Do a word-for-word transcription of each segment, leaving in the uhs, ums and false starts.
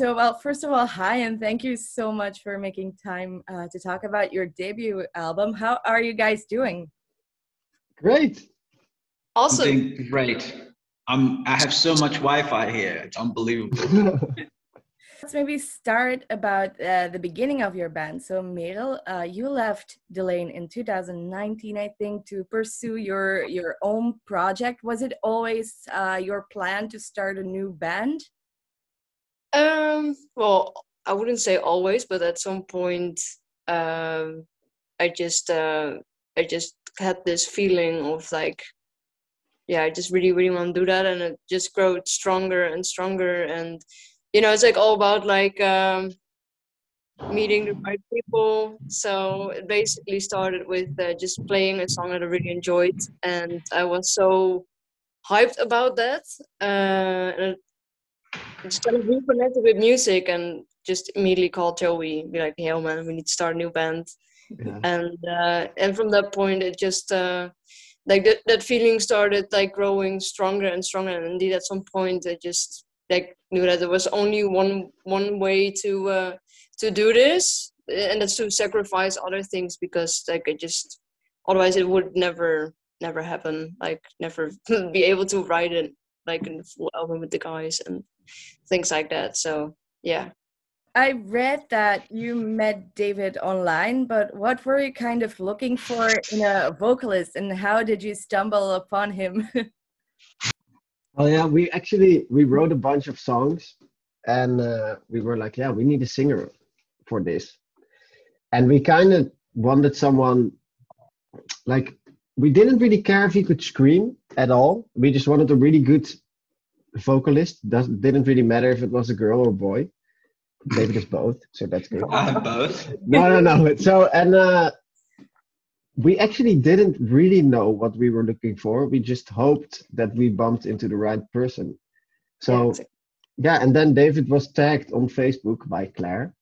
So, well, first of all, hi, and thank you so much for making time uh, to talk about your debut album. How are you guys doing? Great. Awesome. Great. I'm, I have so much Wi-Fi here. It's unbelievable. Let's maybe start about uh, the beginning of your band. So, Merel, uh, you left Delain in two thousand nineteen, I think, to pursue your, your own project. Was it always uh, your plan to start a new band? Um, well, I wouldn't say always, but at some point, um, I just, uh, I just had this feeling of like, yeah, I just really, really want to do that. And it just grew stronger and stronger. And, you know, it's like all about like, um, meeting the right people. So it basically started with uh, just playing a song that I really enjoyed. And I was so hyped about that. Uh, and it just kind of reconnected with music and just immediately called Joey, be like, hey, oh man, we need to start a new band. Yeah. And uh, and from that point, it just, uh, like that, that feeling started like growing stronger and stronger. And indeed, at some point, I just like knew that there was only one one way to uh, to do this, and that's to sacrifice other things, because like I just, otherwise it would never, never happen. Like never be able to write it like in the full album with the guys and things like that. So yeah, I read that you met David online, but what were you kind of looking for in a vocalist, and how did you stumble upon him? Well, yeah, we actually we wrote a bunch of songs, and uh, we were like, yeah, we need a singer for this, and we kind of wanted someone like, we didn't really care if he could scream at all. We just wanted a really good vocalist. Doesn't didn't really matter if it was a girl or a boy. David is both, so that's good. I have both. No, no, no. So, and uh, we actually didn't really know what we were looking for. We just hoped that we bumped into the right person. So, yeah, and then David was tagged on Facebook by Claire.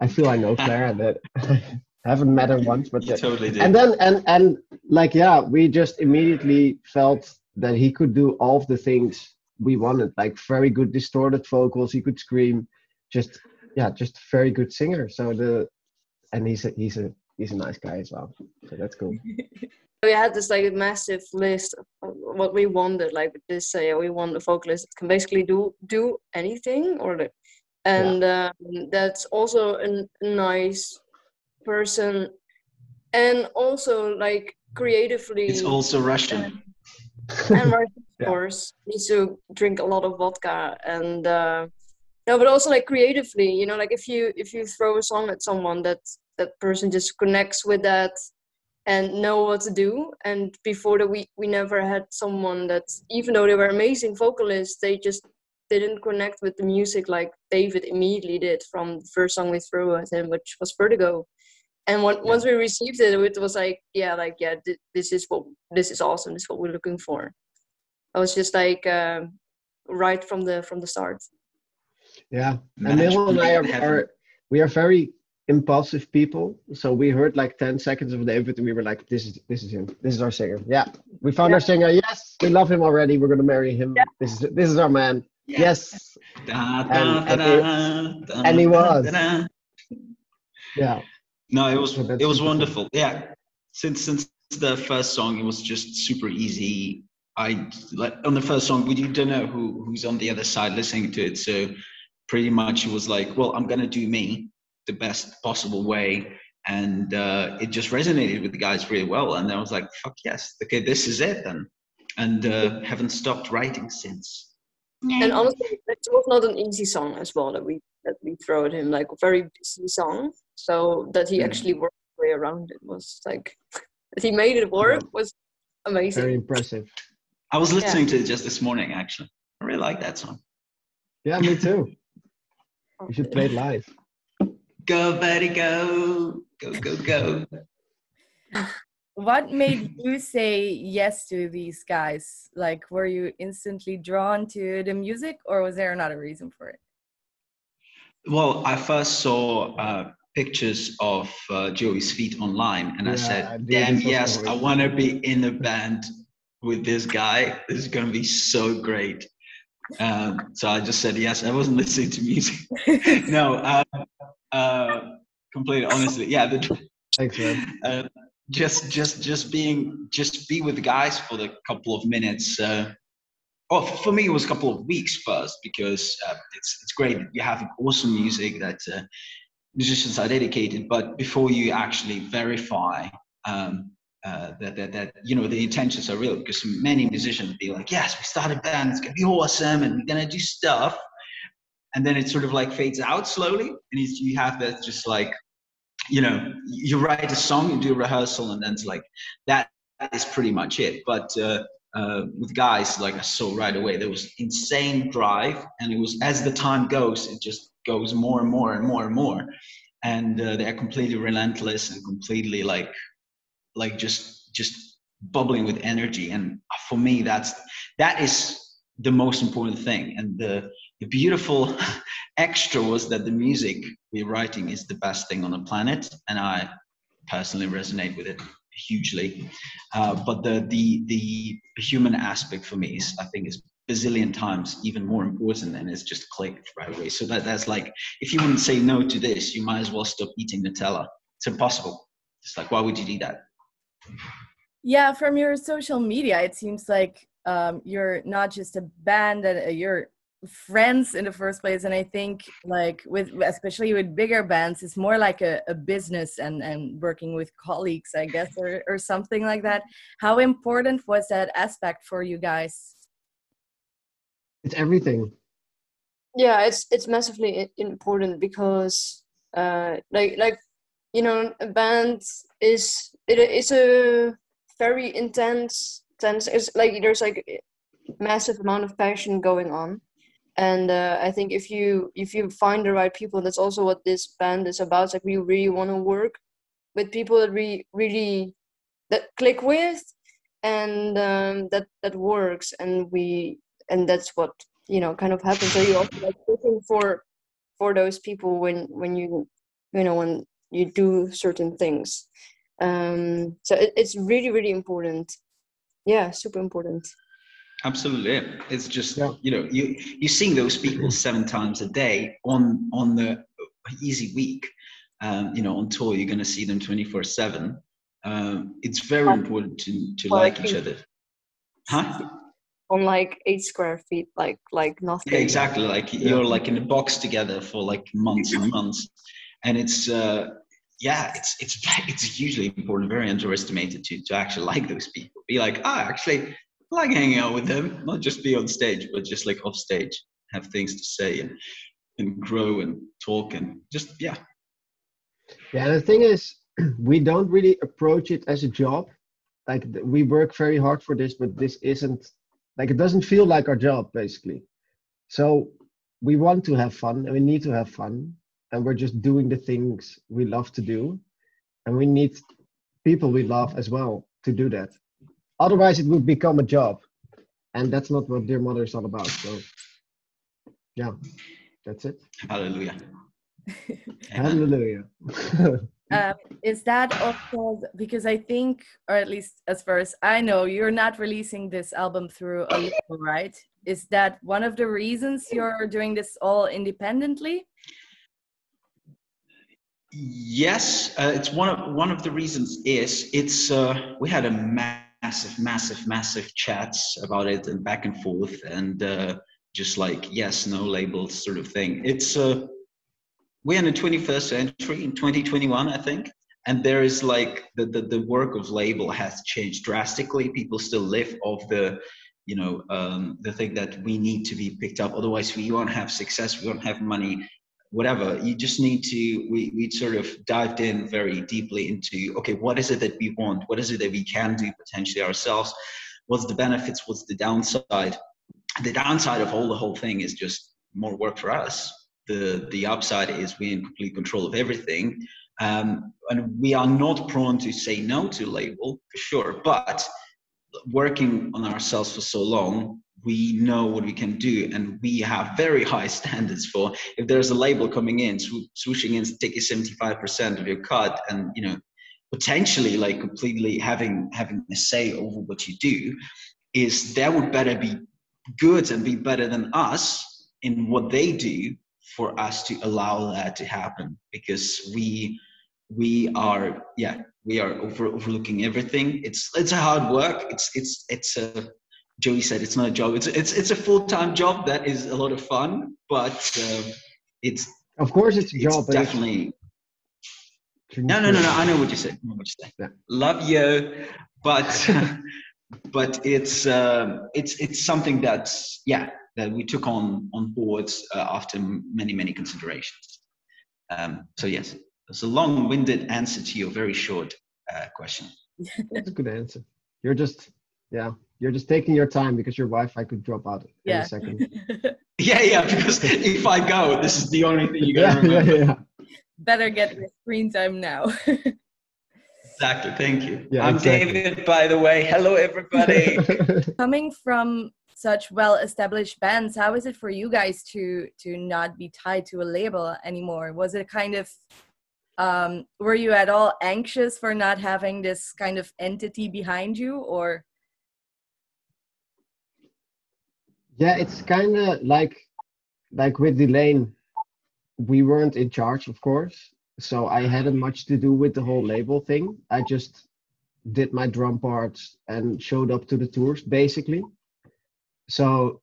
I feel I know Claire. And that I haven't met her once, but you yeah. totally did. And then, and and like, yeah, we just immediately felt that he could do all of the things we wanted, like very good distorted vocals. He could scream. Just yeah, just very good singer. So the and he's a he's a he's a nice guy as well. So that's cool. We had this like massive list of what we wanted. Like this, uh, yeah, we want a vocalist that can basically do do anything, or the, and yeah. um, that's also a nice person, and also like creatively. It's also Russian. And, and Russian, of yeah. course, needs to drink a lot of vodka and. Uh, No, but also like creatively, you know, like if you if you throw a song at someone, that that person just connects with that and know what to do. And before that, we we never had someone that, even though they were amazing vocalists, they just didn't connect with the music like David immediately did from the first song we threw at him, which was Vertigo. And when, once we received it, it was like, yeah, like yeah, th- this is what this is awesome. This is what we're looking for. I was just like uh, right from the from the start. Yeah, and Merel and I are, are, we are very impulsive people. So we heard like ten seconds of David and we were like, this is this is him. This is our singer. Yeah, we found yeah. our singer. Yes, we love him already. We're going to marry him. Yeah. This is this is our man. Yeah. Yes. Da, da, and, and, da, da, da, and he was. Da, da. Yeah. No, it was, so it was wonderful. Yeah. Since, since the first song, it was just super easy. I like, on the first song, we don't know who, who's on the other side listening to it. So pretty much it was like, well, I'm going to do me the best possible way. And uh, it just resonated with the guys really well. And I was like, fuck yes. Okay, this is it then. And uh, haven't stopped writing since. And honestly, it was not an easy song as well that we that we threw at him, like a very busy song. So that he yeah. actually worked his way around it was like, that he made it work yeah. was amazing. Very impressive. I was listening yeah. to it just this morning, actually. I really like that song. Yeah, me too. You should play it live. Go, buddy, go. Go, go, go. What made you say yes to these guys? Like, were you instantly drawn to the music, or was there not a reason for it? Well, I first saw uh, pictures of uh, Joey's feet online, and yeah, I said, I damn, yes, I want to be in a band with this guy. This is going to be so great. Um, so I just said yes. I wasn't listening to music. no, uh, uh, completely honestly, yeah. The, Thanks, man. Uh, just, just, just being, just be with the guys for the couple of minutes. Uh, oh, for me, it was a couple of weeks first because uh, it's it's great. You have awesome music that uh, musicians are dedicated, but before you actually verify. Um, Uh, that, that, that, you know, the intentions are real, because many musicians be like, yes, we started a band, it's going to be awesome, and we're going to do stuff. And then it sort of like fades out slowly. And it's, you have that just like, you know, you write a song, you do a rehearsal, and then it's like, that is pretty much it. But uh, uh, with guys, like I saw right away, there was insane drive. And it was, as the time goes, it just goes more and more and more and more. And uh, they're completely relentless and completely like, like just just bubbling with energy. And for me, that's that is the most important thing. And the, the beautiful extra was that the music we're writing is the best thing on the planet, and I personally resonate with it hugely. Uh, but the the the human aspect for me is, I think, is bazillion times even more important, and it's just clicked right away. So that that's like, if you wouldn't say no to this, you might as well stop eating Nutella. It's impossible. It's like, why would you do that? Yeah, from your social media, it seems like um, you're not just a band, that you're friends in the first place. And I think, like, with especially with bigger bands, it's more like a, a business and, and working with colleagues, I guess, or, or something like that. How important was that aspect for you guys? It's everything. Yeah, it's it's massively important because, uh, like, like you know, a band is... It is a very intense, intense. It's like there's like a massive amount of passion going on, and uh, I think if you if you find the right people, that's also what this band is about. It's like we really want to work with people that we really that click with, and um, that that works, and we and that's what you know kind of happens. So you also like looking for for those people when when you you know when you do certain things. Um, so it, it's really, really important. Yeah, super important. Absolutely. It's just, yeah. you know, you, you're seeing those people seven times a day on, on the easy week, um, you know, on tour, you're going to see them twenty-four seven. Um, it's very important to, to well, like, like each other. Huh? On like eight square feet, like, like nothing. Yeah, exactly. Like you're like in a box together for like months and months. And it's, uh, yeah, it's it's it's hugely important, very underestimated to to actually like those people. Be like, ah, oh, actually, I like hanging out with them. Not just be on stage, but just like off stage, have things to say and and grow and talk and just yeah. Yeah, the thing is, we don't really approach it as a job. Like we work very hard for this, but this isn't like it doesn't feel like our job basically. So we want to have fun and we need to have fun. And we're just doing the things we love to do. And we need people we love as well to do that. Otherwise, it would become a job. And that's not what Dear Mother is all about. So, yeah, that's it. Hallelujah. Hallelujah. um, is that also, because I think, or at least as far as I know, you're not releasing this album through a label, right? Is that one of the reasons you're doing this all independently? Yes, uh, it's one of one of the reasons is it's uh, we had a massive, massive, massive chats about it and back and forth and uh, just like yes, no labels sort of thing. It's uh, we're in the twenty-first century in twenty twenty-one, I think, and there is like the, the the work of label has changed drastically. People still live off the you know um, the thing that we need to be picked up. Otherwise, we won't have success. We won't have money. Whatever, you just need to, we, we sort of dived in very deeply into, okay, what is it that we want? What is it that we can do potentially ourselves? What's the benefits? What's the downside? The downside of all the whole thing is just more work for us. The, the upside is we're in complete control of everything. Um, and we are not prone to say no to label, for sure, but working on ourselves for so long, we know what we can do, and we have very high standards for if there's a label coming in, swo- swooshing in, taking seventy-five percent of your cut, and you know, potentially like completely having having a say over what you do, is there would better be good and be better than us in what they do for us to allow that to happen, because we we are yeah we are over, overlooking everything. It's it's a hard work. It's it's it's a Joey said it's not a job. It's it's it's a full time job that is a lot of fun, but uh, it's of course it's a job. It's definitely. No, no, no, no. I know what you said. What you said. Yeah. Love you, but but it's uh, it's it's something that's yeah that we took on on board uh, after many many considerations. Um, so yes, it's a long-winded answer to your very short uh, question. That's a good answer. You're just yeah. You're just taking your time because your Wi-Fi could drop out in yeah. a second. yeah, yeah, because if I go, this is the only thing you got to remember. Yeah, yeah, yeah. Better get your screen time now. Exactly, thank you. Yeah, I'm exactly. David, by the way. Hello, everybody. Coming from such well-established bands, how is it for you guys to, to not be tied to a label anymore? Was it kind of... Um, were you at all anxious for not having this kind of entity behind you, or... Yeah, it's kind of like, like with Delain, we weren't in charge, of course. So I hadn't much to do with the whole label thing. I just did my drum parts and showed up to the tours, basically. So,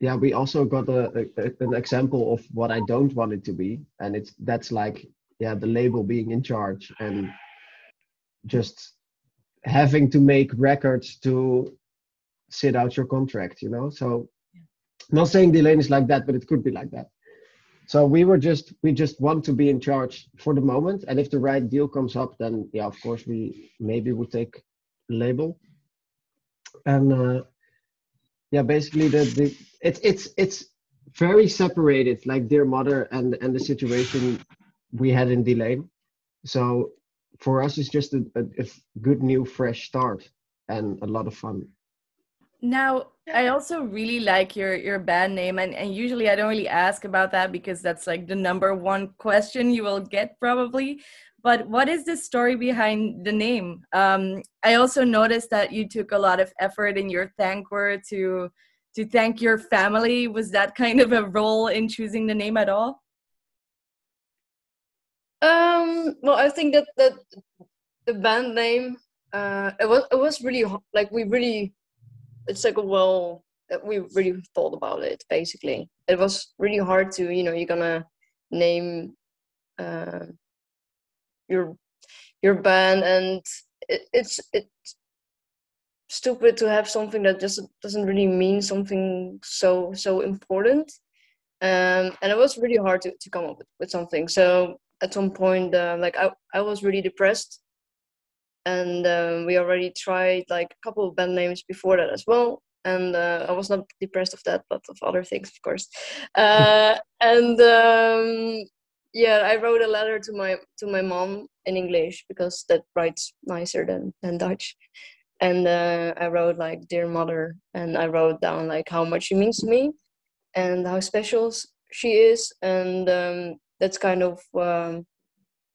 yeah, we also got a, a, an example of what I don't want it to be. And it's that's like, yeah, the label being in charge and just having to make records to... sit out your contract, you know. So, yeah. Not saying Delain is like that, but it could be like that. So we were just, we just want to be in charge for the moment. And if the right deal comes up, then yeah, of course we maybe would take label. And uh, yeah, basically the, the it's it's it's very separated, like Dear Mother and and the situation we had in Delain. So for us, it's just a, a, a good new fresh start and a lot of fun. Now, I also really like your, your band name, and, and usually I don't really ask about that because that's like the number one question you will get probably. But what is the story behind the name? Um, I also noticed that you took a lot of effort in your thank word to to thank your family. Was that kind of a role in choosing the name at all? Um, well, I think that, that the band name, uh, it was it was really, like, we really... It's like, well, we really thought about it, basically. It was really hard to, you know, you're going to name uh, your your band. And it, it's it's stupid to have something that just doesn't really mean something so, so important. Um, and it was really hard to, to come up with, with something. So at some point, uh, like, I, I was really depressed. And um, we already tried like a couple of band names before that as well. And uh, I was not depressed of that, but of other things, of course. Uh, and um, yeah, I wrote a letter to my to my mom in English because that writes nicer than, than Dutch. And uh, I wrote like Dear Mother, and I wrote down like how much she means to me and how special she is. And um, that's kind of, um,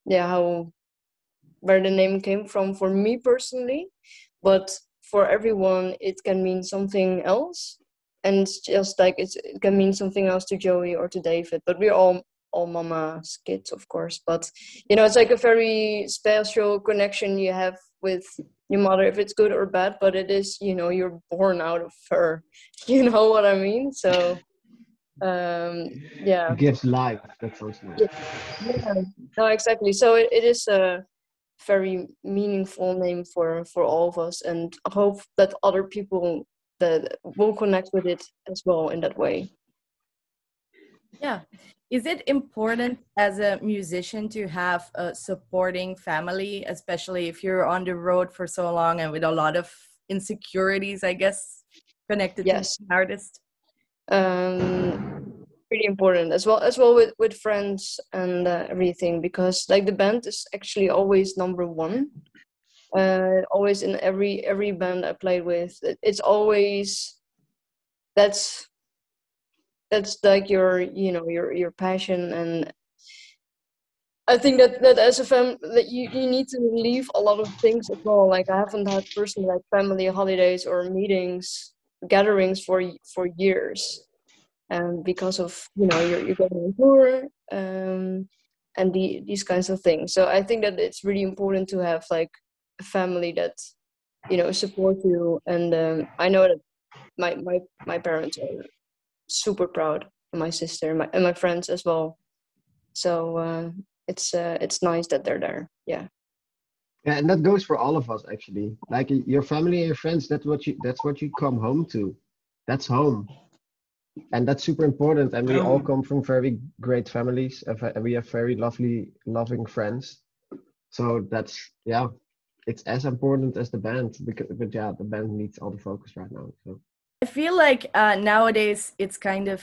yeah, how... where the name came from for me personally, but for everyone it can mean something else, and it's just like it's, it can mean something else to Joey or to David. But we're all all mama's kids, of course. But you know, it's like a very special connection you have with your mother, if it's good or bad. But it is, you know, you're born out of her. You know what I mean? So. um yeah it gives life. That's awesome. Yeah. Yeah. No, exactly. So it, it is a very meaningful name for for all of us, and I hope that other people that will connect with it as well in that way. Yeah. Is it important as a musician to have a supporting family, especially if you're on the road for so long and with a lot of insecurities, I guess, connected yes. to an artist? Um pretty important as well as well with with friends and uh, everything, because like the band is actually always number one, uh always in every every band I played with. It, it's always that's that's like your you know your your passion. And I think that that as a fam that you you need to leave a lot of things as well. Like I haven't had personally like family holidays or meetings gatherings for for years, um, because of, you know, you're, you're going on tour, um, and the, these kinds of things. So I think that it's really important to have like a family that, you know, support you. And um, I know that my my my parents are super proud, and my sister and my, and my friends as well. So uh, it's uh, it's nice that they're there. Yeah. Yeah, and that goes for all of us, actually. Like your family and your friends, that's what you that's what you come home to. That's home. And that's super important. And we all come from very great families, and we have very lovely, loving friends. So that's, yeah, it's as important as the band. Because, but yeah, the band needs all the focus right now. So I feel like uh, nowadays it's kind of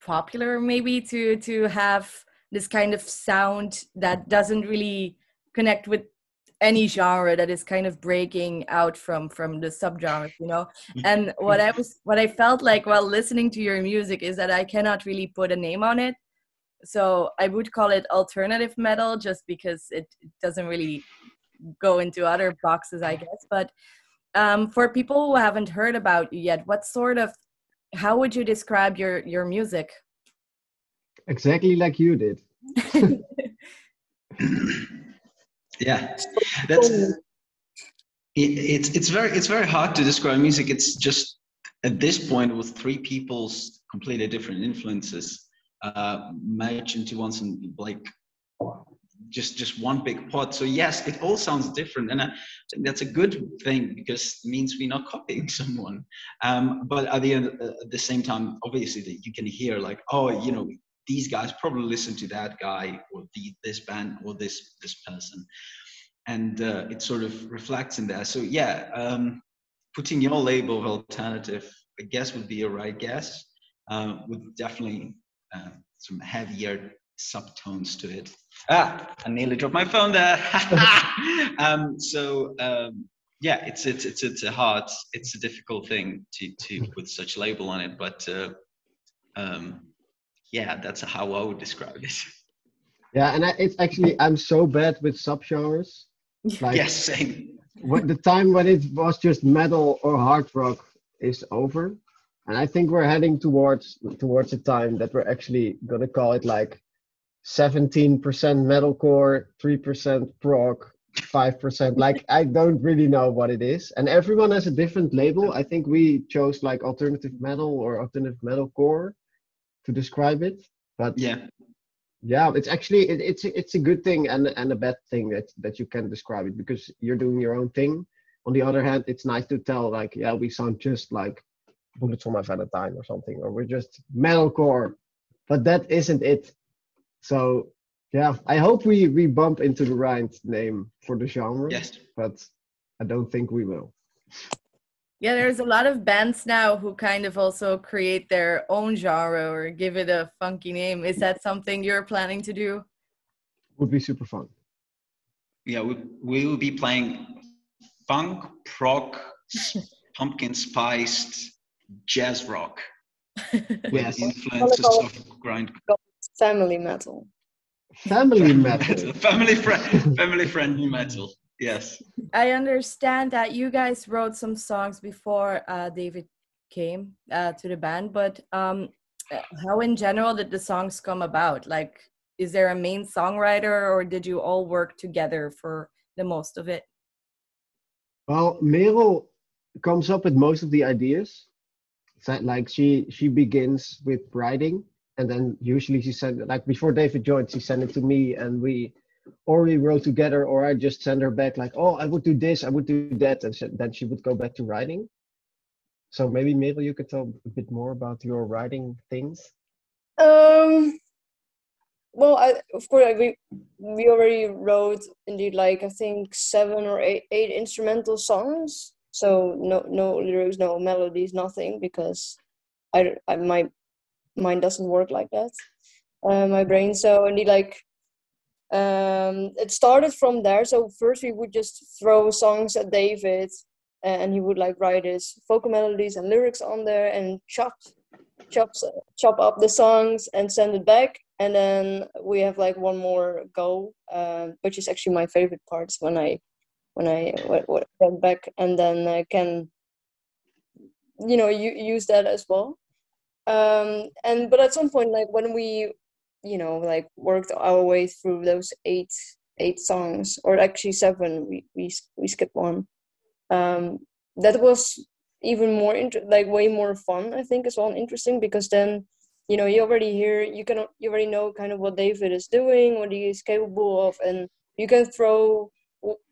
popular, maybe, to to have this kind of sound that doesn't really connect with any genre, that is kind of breaking out from from the subgenres, you know. And what I was what I felt like while listening to your music is that I cannot really put a name on it, so I would call it alternative metal, just because it doesn't really go into other boxes, I guess. But um for people who haven't heard about you yet, what sort of how would you describe your your music? Exactly like you did. Yeah, that's it, it's it's very it's very hard to describe music. It's just at this point with three people's completely different influences uh, merged into one, and like just just one big pot. So yes, it all sounds different, and I think that's a good thing, because it means we're not copying someone. Um, but at the end, uh, at the same time, obviously that you can hear like, oh, you know, these guys probably listen to that guy, or the, this band, or this this person, and uh, it sort of reflects in there. So yeah, um, putting your label of alternative, I guess, would be a right guess. Uh, with definitely uh, some heavier subtones to it. Ah, I nearly dropped my phone there. um, so um, yeah, it's it's it's it's a hard, it's a difficult thing to to put such label on it, but. Uh, um, Yeah, that's how I would describe it. Yeah, and I, it's actually, I'm so bad with subgenres. Like, yes, same. When the time when it was just metal or hard rock is over, and I think we're heading towards towards a time that we're actually gonna call it like seventeen percent metalcore, three percent prog, five percent. Like, I don't really know what it is, and everyone has a different label. I think we chose like alternative metal or alternative metalcore to describe it, but yeah, yeah, it's actually it, it's it's a good thing and and a bad thing that that you can describe it, because you're doing your own thing. On the other hand, it's nice to tell like, yeah, we sound just like Bullets on My Valentine or something, or we're just metalcore, but that isn't it. So yeah, I hope we we bump into the right name for the genre. Yes, but I don't think we will. Yeah, there's a lot of bands now who kind of also create their own genre or give it a funky name. Is that something you're planning to do? Would be super fun. Yeah, we, we will be playing funk, prog, pumpkin spiced, jazz rock. With yes. Influences of grind. Family metal. Family metal. Family friend. Family friendly metal. Yes. I understand that you guys wrote some songs before uh, David came uh, to the band, but um, how in general did the songs come about? Like, is there a main songwriter, or did you all work together for the most of it? Well, Merel comes up with most of the ideas. Like, she, she begins with writing, and then usually she sent, like before David joined, she sent it to me, and we already wrote together, or I just send her back like, oh, I would do this, I would do that, and then she would go back to writing. So maybe Merel, you could tell a bit more about your writing things. Um. Well, I, of course, I, we we already wrote indeed like I think seven or eight eight instrumental songs. So no no lyrics, no melodies, nothing, because I, I my mind doesn't work like that. Uh, my brain. So indeed like. Um, it started from there. So first we would just throw songs at David, and he would like write his vocal melodies and lyrics on there, and chop, chops, chop up the songs and send it back. And then we have like one more go, uh, which is actually my favorite parts, when I, when I went back, and then I can you know, you use that as well. Um, and, but at some point, like when we, you know, like worked our way through those eight, eight songs, or actually seven, we, we, we skipped one. Um, that was even more, inter- like way more fun, I think, as well, and interesting, because then, you know, you already hear, you can, you already know kind of what David is doing, what he is capable of, and you can throw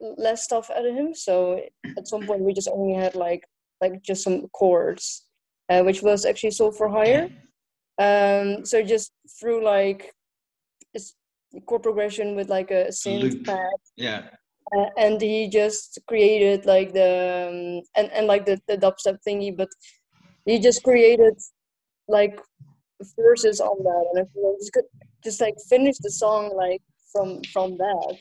less stuff at him. So at some point we just only had like like just some chords, uh, which was actually Soul For Hire. Um, so just through like chord progression with like a synth pad, yeah. Uh, and he just created like the um, and and like the, the dubstep thingy, but he just created like verses on that, and if you just could just like finish the song like from from that.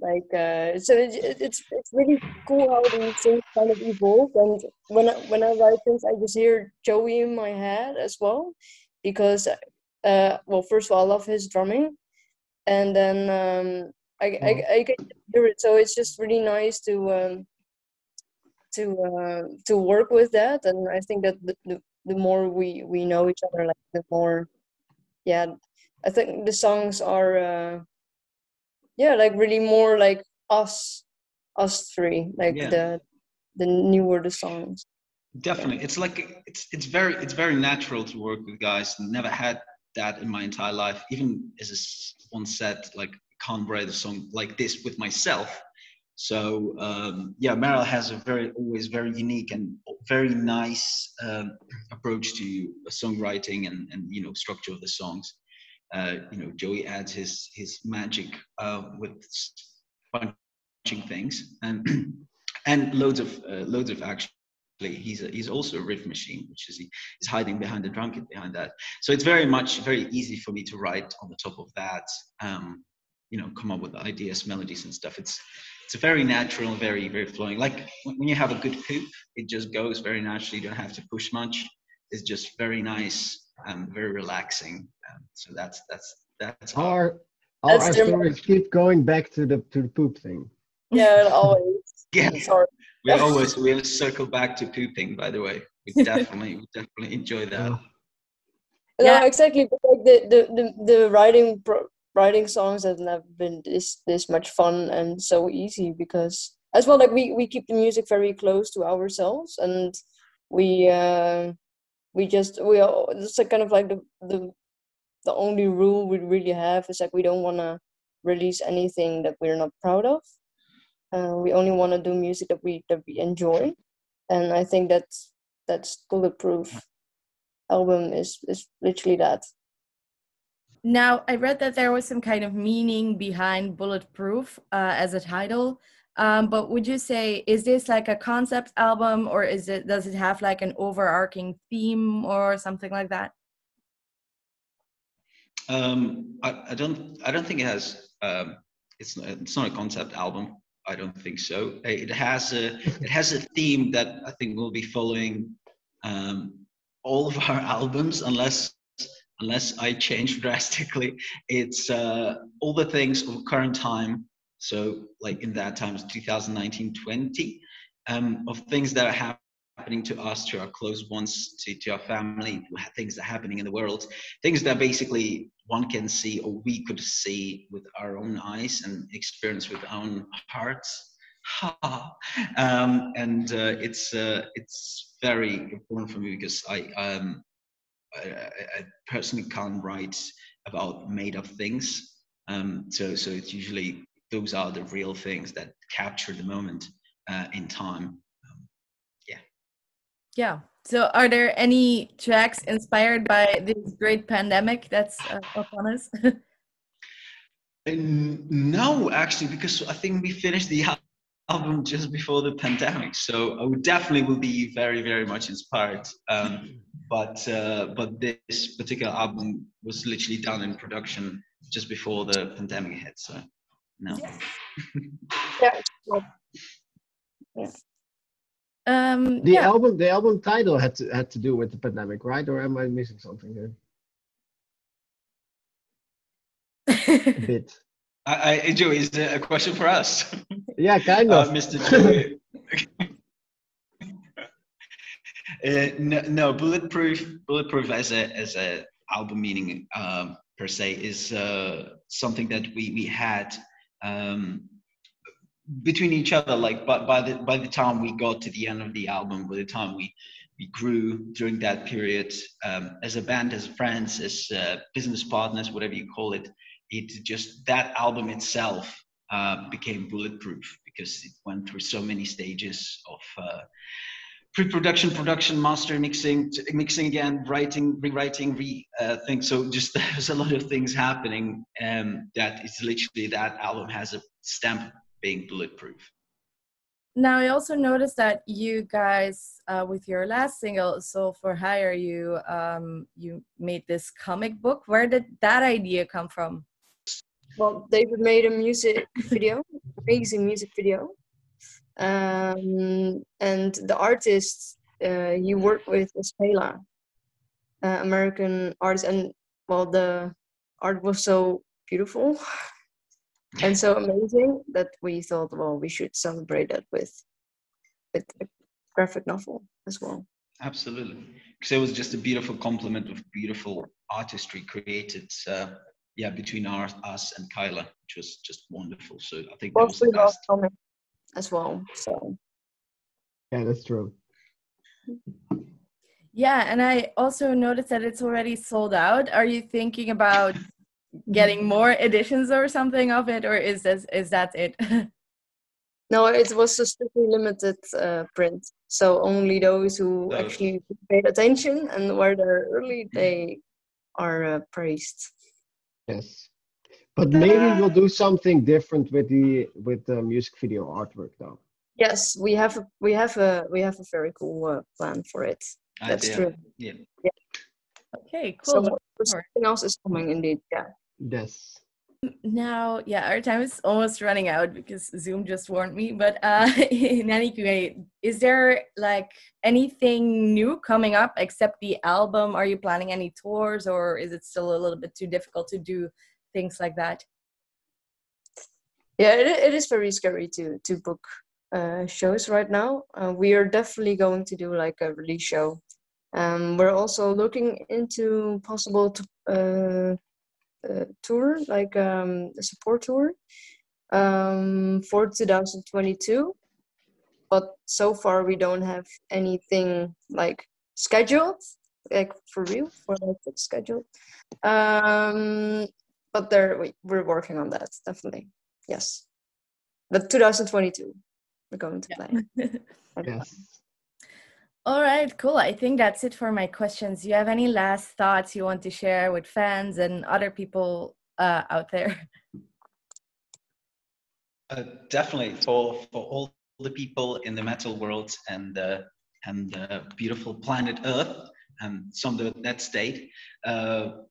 Like, uh, so it, it, it's it's really cool how these things kind of evolve. And when I, when I write things, I just hear Joey in my head as well, because, uh, well, first of all, I love his drumming, and then um, I, I I can hear it. So it's just really nice to um, to uh, to work with that. And I think that the the, the more we, we know each other, like the more, yeah, I think the songs are. Uh, Yeah, like really more like us, us three, like yeah. the the newer the songs. Definitely, yeah. It's like it's it's very it's very natural to work with guys. Never had that in my entire life. Even as a one set, like can't write a song like this with myself. So um, yeah, Merel has a very always very unique and very nice um, approach to songwriting and and you know structure of the songs. Uh, you know, Joey adds his his magic uh, with punching things and and loads of uh, loads of actually he's a, he's also a riff machine, which is he is hiding behind the drum kit behind that. So it's very much very easy for me to write on the top of that. Um, you know, come up with ideas, melodies, and stuff. It's it's very natural, very very flowing. Like when you have a good hoop, it just goes very naturally. You don't have to push much. It's just very nice. Um, very relaxing. Um, so that's that's that's all. Our, all that's our stories keep going back to the to the poop thing. Yeah, always. Yeah, we always we always circle back to pooping. By the way, we definitely we definitely enjoy that. Yeah, yeah. No, exactly. But like the the the, the writing pro, writing songs have never been this this much fun and so easy, because as well like we we keep the music very close to ourselves, and we. Uh, We just we are. It's like kind of like the, the the only rule we really have is like we don't want to release anything that we're not proud of. Uh, we only want to do music that we that we enjoy, and I think that's that's Bulletproof album is is literally that. Now I read that there was some kind of meaning behind Bulletproof uh, as a title. Um, but would you say, is this like a concept album, or is it, does it have like an overarching theme or something like that? Um, I, I don't, I don't think it has, um, it's, it's not a concept album. I don't think so. It has a, it has a theme that I think will be following, um, all of our albums, unless, unless I change drastically. It's, uh, all the things of current time. So like in that time, two thousand nineteen twenty, um, of things that are happening to us, to our close ones, to, to our family, things that are happening in the world, things that basically one can see or we could see with our own eyes and experience with our own hearts. um, and uh, it's uh, it's very important for me, because I, um, I, I personally can't write about made up things. Um, so so it's usually... Those are the real things that capture the moment uh, in time. Um, yeah. Yeah. So are there any tracks inspired by this great pandemic that's uh, upon us? No, actually, because I think we finished the album just before the pandemic. So I would definitely will be very, very much inspired. Um, but uh, but this particular album was literally done in production just before the pandemic hit. So. No. Yeah. Yeah. Um, the yeah. album, the album title had to, had to do with the pandemic, right? Or am I missing something here? A bit. I, I, Joey, is there a question for us? Yeah, kind of. Uh, Mister Joey. Uh, no, no, Bulletproof, Bulletproof as a as a album meaning um, per se is uh, something that we we had um, between each other. Like, but by the by the time we got to the end of the album, by the time we we grew during that period um, as a band, as friends, as uh, business partners, whatever you call it, it just that album itself uh, became Bulletproof because it went through so many stages of. Uh, Pre-production, production, master, mixing, mixing again, writing, rewriting, re uh, things. So just there's a lot of things happening. Um, that it's literally that album has a stamp being Bulletproof. Now I also noticed that you guys, uh, with your last single, "Soul For Hire," you um, you made this comic book. Where did that idea come from? Well, David made a music video, amazing music video. Um, and the artist uh, you work with is Kyla, uh, American artist, and well, the art was so beautiful and so amazing that we thought, well, we should celebrate that with with a graphic novel as well. Absolutely, because it was just a beautiful complement of beautiful artistry created. Uh, yeah, between our, us and Kyla, which was just wonderful. So I think that was the best. As well, so yeah, that's true. Yeah, and I also noticed that it's already sold out. Are you thinking about getting more editions or something of it, or is this is that it? No, it was a strictly limited uh, print, so only those who those. actually paid attention and were there early, they are uh, praised. Yes. But maybe we'll do something different with the with the music video artwork, though. Yes, we have a, we have a we have a very cool uh, plan for it. That's Idea. true. Yeah. yeah. Okay. Cool. So something else is coming, indeed. Yeah. Yes. Now, yeah, our time is almost running out because Zoom just warned me. But uh, in any case, is there like anything new coming up except the album? Are you planning any tours, or is it still a little bit too difficult to do? Things like that. Yeah, it, it is very scary to to book uh, shows right now. Uh, we are definitely going to do like a release show. Um, we're also looking into possible to, uh, uh, tour, like um, a support tour um, for two thousand twenty-two. But so far we don't have anything like scheduled, like for real, for like it's scheduled. Um, But there, we're working on that, definitely. Yes. But two thousand twenty-two, we're going to yeah. play. Yes. All right, cool. I think that's it for my questions. Do you have any last thoughts you want to share with fans and other people uh, out there? Uh, definitely. For, for all the people in the metal world and, uh, and the beautiful planet Earth and some of that state, uh,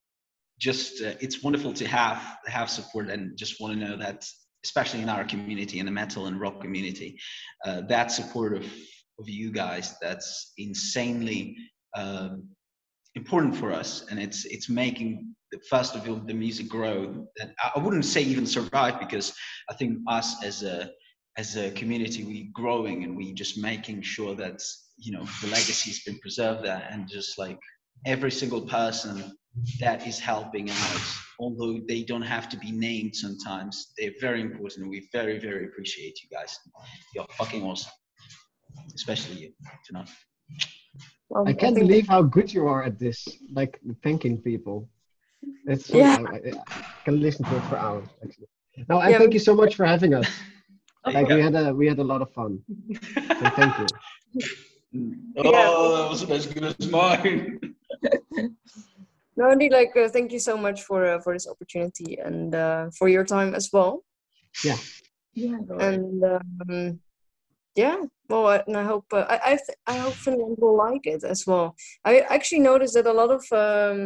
just uh, it's wonderful to have have support, and just want to know that, especially in our community, in the metal and rock community, uh, that support of, of you guys, that's insanely uh, important for us, and it's it's making the first of all the music grow. And I wouldn't say even survive, because I think us as a as a community, we're growing and we just making sure that, you know, the legacy has been preserved there, and just like every single person that is helping out, although they don't have to be named sometimes, they're very important. We very, very appreciate you guys. You're fucking awesome, especially you, Tonight. Well, I can't I believe how good you are at this, like thanking people. That's so yeah. I, I can listen to it for hours, actually. No, I yeah, thank you so much for having us. Like we had a we had a lot of fun. So thank you. Oh, that wasn't as good as mine. No, indeed, like uh, thank you so much for uh, for this opportunity and uh, for your time as well. Yeah. Yeah. And um, yeah, well, I, and I hope uh, I I, th I hope Finland will like it as well. I actually noticed that a lot of um,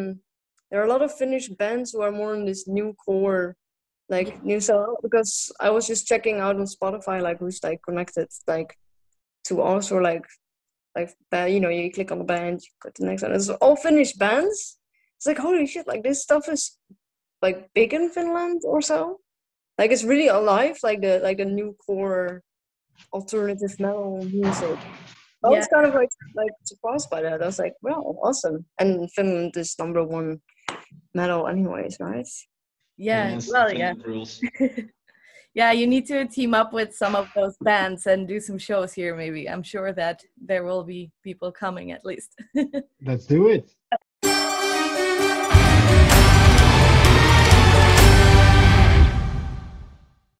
there are a lot of Finnish bands who are more in this new core, like yeah. new sound. Because I was just checking out on Spotify, like who's like connected, like to us, or like like uh, you know, you click on the band, you click the next one. It's all Finnish bands. It's like, holy shit, like this stuff is like big in Finland or so. Like it's really alive, like the like the new core alternative metal music. I was yeah. kind of like like surprised by that. I was like, wow, awesome. And Finland is number one medal anyways, right? Yeah, yes, well, yeah. Rules. Yeah, you need to team up with some of those bands and do some shows here maybe. I'm sure that there will be people coming at least. Let's do it.